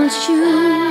want you.